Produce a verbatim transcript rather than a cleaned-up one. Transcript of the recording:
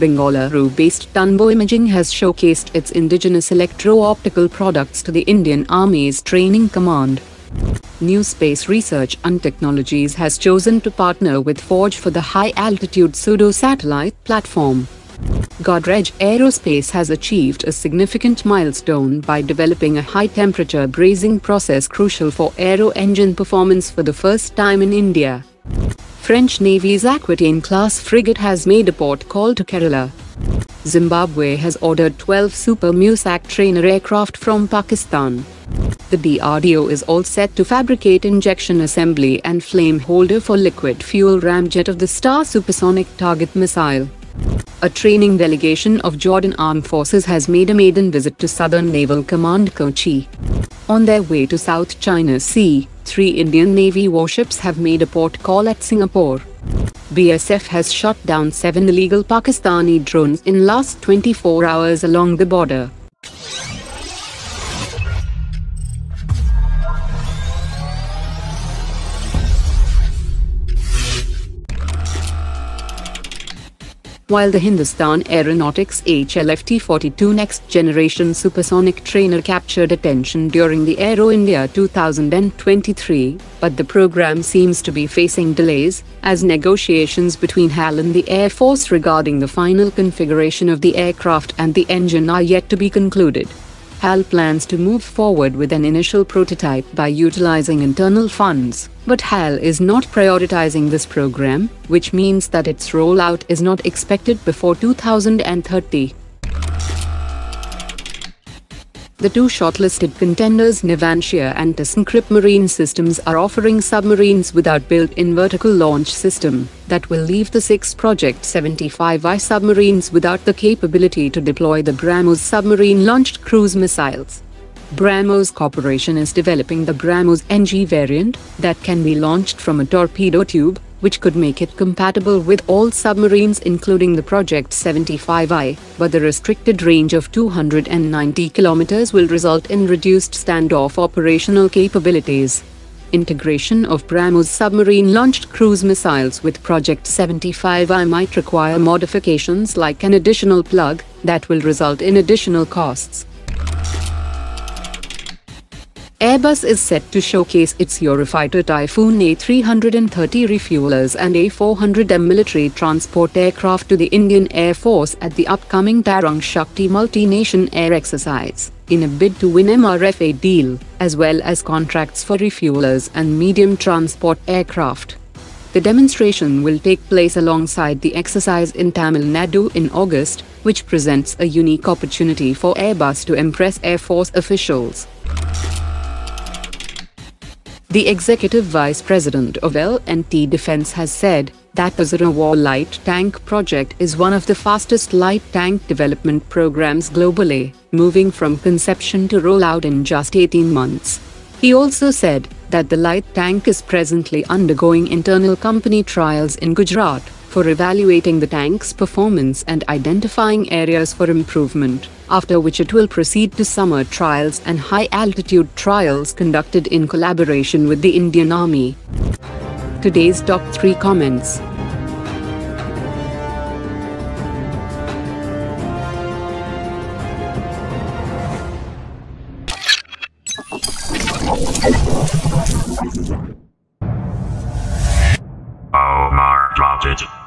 Bengaluru-based Tonbo Imaging has showcased its indigenous electro-optical products to the Indian Army's Training Command. New Space Research and Technologies has chosen to partner with Forge for the high-altitude pseudo-satellite platform. Godrej Aerospace has achieved a significant milestone by developing a high-temperature brazing process crucial for aero-engine performance for the first time in India. French Navy's Aquitaine-class frigate has made a port call to Kerala. Zimbabwe has ordered twelve Super Musak trainer aircraft from Pakistan. The D R D O is all set to fabricate injection assembly and flame holder for liquid fuel ramjet of the Star supersonic target missile. A training delegation of Jordan Armed Forces has made a maiden visit to Southern Naval Command Kochi. On their way to South China Sea, three Indian Navy warships have made a port call at Singapore. B S F has shot down seven illegal Pakistani drones in last twenty-four hours along the border. While the Hindustan Aeronautics H L F T forty-two next-generation supersonic trainer captured attention during the Aero India two thousand twenty-three, but the program seems to be facing delays, as negotiations between H A L and the Air Force regarding the final configuration of the aircraft and the engine are yet to be concluded. H A L plans to move forward with an initial prototype by utilizing internal funds, but H A L is not prioritizing this program, which means that its rollout is not expected before two thousand thirty. The two shortlisted contenders Navantia and Thyssenkrupp Marine Systems are offering submarines without built-in vertical launch system, that will leave the six Project seventy-five I submarines without the capability to deploy the BrahMos submarine-launched cruise missiles. BrahMos Corporation is developing the BrahMos N G variant, that can be launched from a torpedo tube, which could make it compatible with all submarines including the Project seventy-five I, but the restricted range of two hundred ninety kilometers will result in reduced standoff operational capabilities. Integration of BrahMos submarine-launched cruise missiles with Project seventy-five I might require modifications like an additional plug, that will result in additional costs. Airbus is set to showcase its Eurofighter Typhoon A three hundred thirty refuelers and A four hundred M military transport aircraft to the Indian Air Force at the upcoming Tarang Shakti multi-nation air exercise, in a bid to win M R F A deal, as well as contracts for refuelers and medium transport aircraft. The demonstration will take place alongside the exercise in Tamil Nadu in August, which presents a unique opportunity for Airbus to impress Air Force officials. The Executive Vice President of L and T Defense has said that the Zorawar light tank project is one of the fastest light tank development programs globally, moving from conception to rollout in just eighteen months. He also said that the light tank is presently undergoing internal company trials in Gujarat, for evaluating the tank's performance and identifying areas for improvement, after which it will proceed to summer trials and high-altitude trials conducted in collaboration with the Indian Army. Today's top three comments. Oh my God.